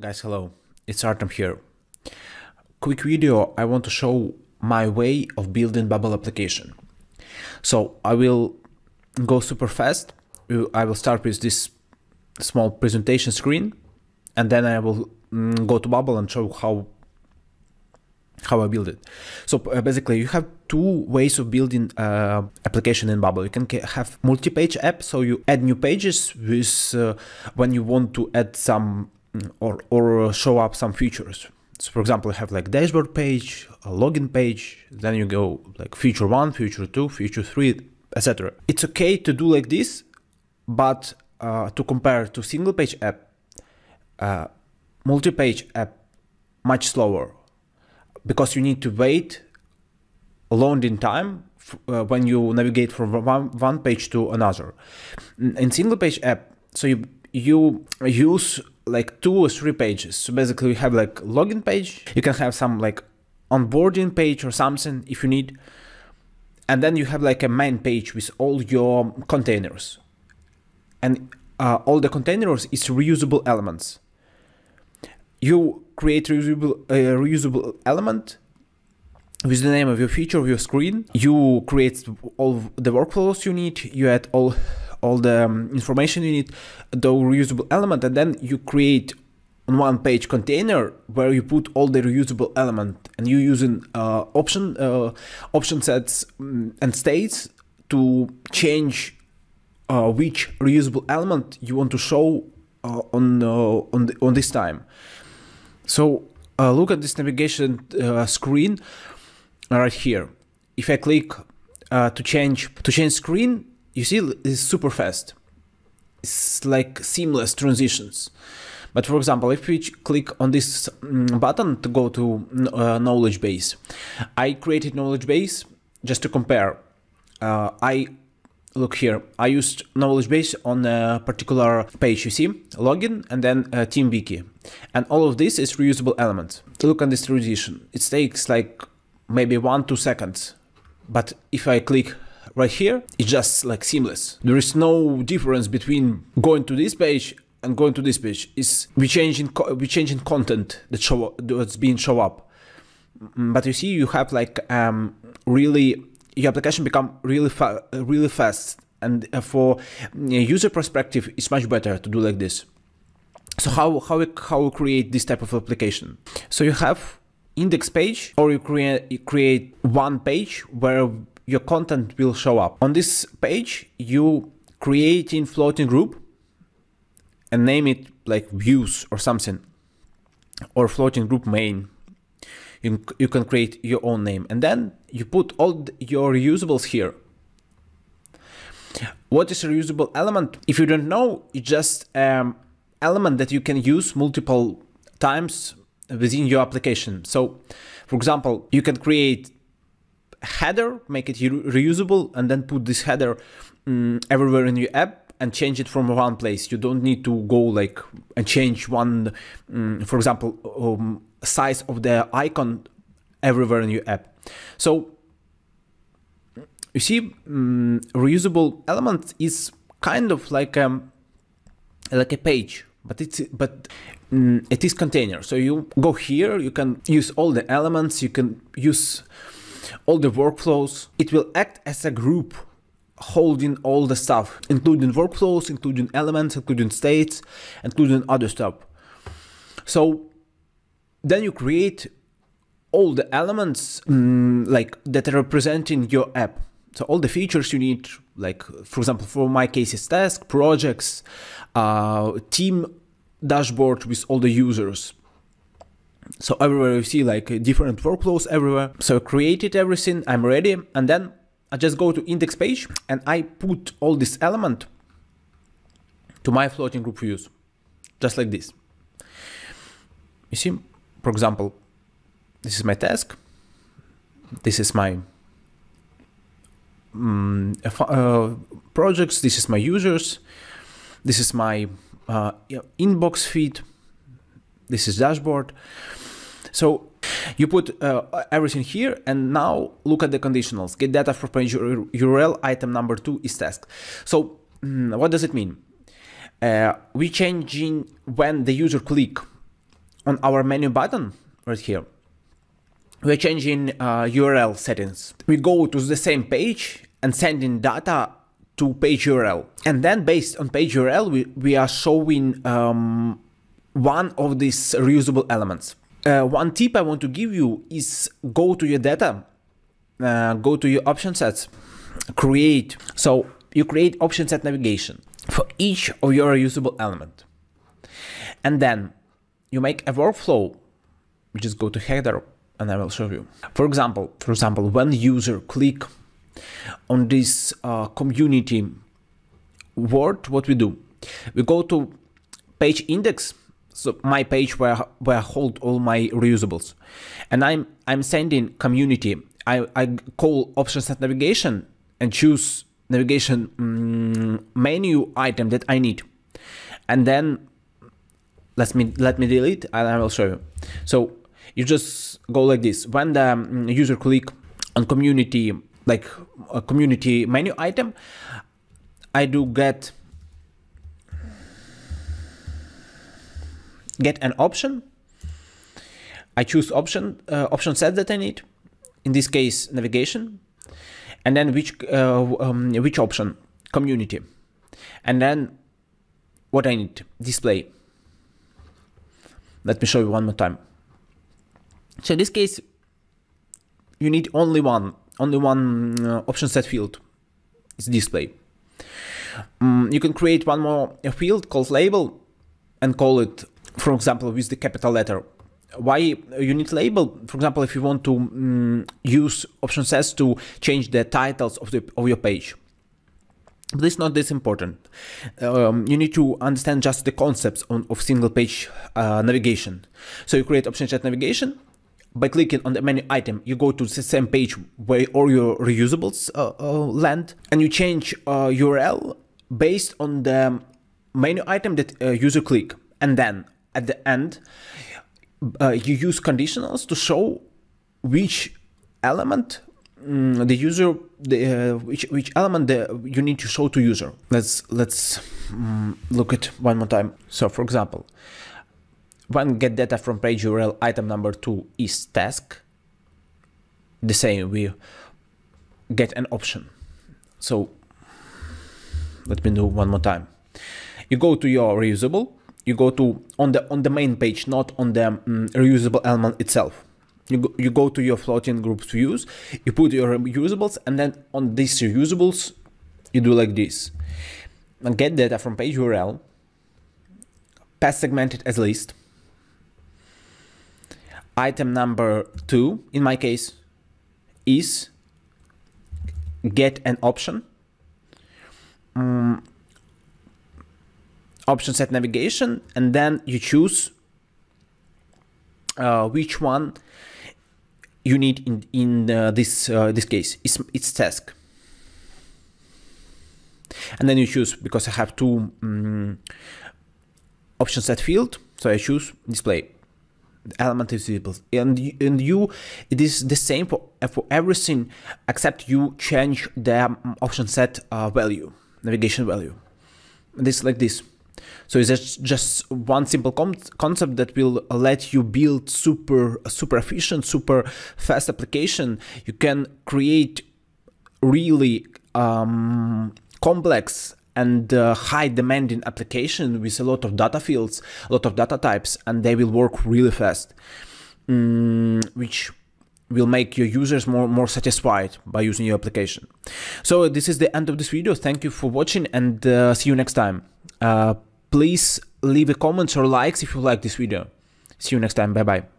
Guys, hello, it's Artem here. Quick video, I want to show my way of building Bubble application. So I will go super fast. I will start with this small presentation screen, and then I will go to Bubble and show how I build it. So basically you have two ways of building application in Bubble. You can have multi-page app, so you add new pages with when you want to add some or show up some features. So for example, you have like dashboard page, a login page, then you go like feature 1, feature 2, feature 3, etc. It's okay to do like this, but to compare to single page app, multi-page app much slower, because you need to wait a long in time when you navigate from one page to another. In single page app, so you use like 2 or 3 pages. So basically you have like login page, you can have some like onboarding page or something if you need, and then you have like a main page with all your containers, and all the containers is reusable elements. You create reusable element with the name of your feature, of your screen. You create all the workflows you need, you add all the information you need, the reusable element, and then you create on one page container where you put all the reusable element, and you using option sets and states to change which reusable element you want to show on this time. So look at this navigation screen right here. If I click to change screen, you see, it's super fast. It's like seamless transitions. But for example, if we click on this button to go to knowledge base, I created knowledge base just to compare. Look here, I used knowledge base on a particular page, you see, login, and then team wiki. And all of this is reusable elements. To look at this transition, it takes like maybe 1-2 seconds. But if I click right here, it's just like seamless. There is no difference between going to this page and going to this page. It's we changing content that's being show up. But you see, you have like really your application become really fast, and for user perspective, it's much better to do like this. So how we create this type of application? So you have index page, or you create one page where your content will show up. On this page, you create a floating group and name it like views or something, or floating group main. You can create your own name, and then you put all your reusables here. What is a reusable element? If you don't know, it's just an element that you can use multiple times within your application. So for example, you can create header, make it reusable, and then put this header everywhere in your app and change it from one place. You don't need to go like and change one, for example, size of the icon everywhere in your app. So you see, reusable element is kind of like a page, but it is container. So you go here, you can use all the elements, you can use all the workflows. It will act as a group holding all the stuff, including workflows, including elements, including states, including other stuff. So then you create all the elements like that are representing your app. So all the features you need, like for example, for my case, it's task, projects, team dashboard with all the users. So everywhere you see like different workflows everywhere. So I created everything, I'm ready, and then I just go to index page and I put all this element to my floating group views, just like this. You see, for example, this is my task, this is my projects, this is my users, this is my inbox feed, this is dashboard. So you put everything here, and now look at the conditionals. Get data from page URL, item number 2 is task. So what does it mean? We changing when the user click on our menu button right here, we're changing URL settings. We go to the same page and sending data to page URL. And then based on page URL, we are showing one of these reusable elements. One tip I want to give you is go to your data, go to your option sets, create. So you create option set navigation for each of your reusable element. And then you make a workflow, which is go to header, and I will show you. For example, when user click on this community word, what we do? We go to page index, so my page where I hold all my reusables, and I'm sending community. I call option set navigation and choose navigation menu item that I need, and then let me delete, and I will show you. So you just go like this. When the user click on community, like a community menu item, I do get an option. I choose option set that I need, in this case navigation, and then which option, community, and then what I need, display. Let me show you one more time. So in this case, you need only one option set field, it's display. You can create one more field called label and call it, for example, with the capital letter. Why you need label? For example, if you want to use option sets to change the titles of your page. But it's not this important. You need to understand just the concepts of single page navigation. So you create option set navigation. By clicking on the menu item, you go to the same page where all your reusables land, and you change URL based on the menu item that user click. And then at the end, you use conditionals to show which element you need to show to user. Let's look at one more time. So for example, when get data from page URL item number 2 is task, the same, we get an option. So let me do one more time. You go to your reusable, you go to on the main page, not on the reusable element itself. You go to your floating group views, you put your reusables, and then on these reusables, you do like this. And get data from page URL, pass segmented as list, item number 2, in my case, is get an option, option set navigation, and then you choose which one you need in this case. It's task. And then you choose, because I have two option set field, so I choose display. The element is visible, and it is the same for everything, except you change the option set value, navigation value. This like this. So it's just one simple concept that will let you build super efficient, super fast application. You can create really complex and high demanding application with a lot of data fields, a lot of data types, and they will work really fast, which will make your users more satisfied by using your application. So this is the end of this video. Thank you for watching, and see you next time. Please leave a comment or likes if you like this video. See you next time. Bye-bye.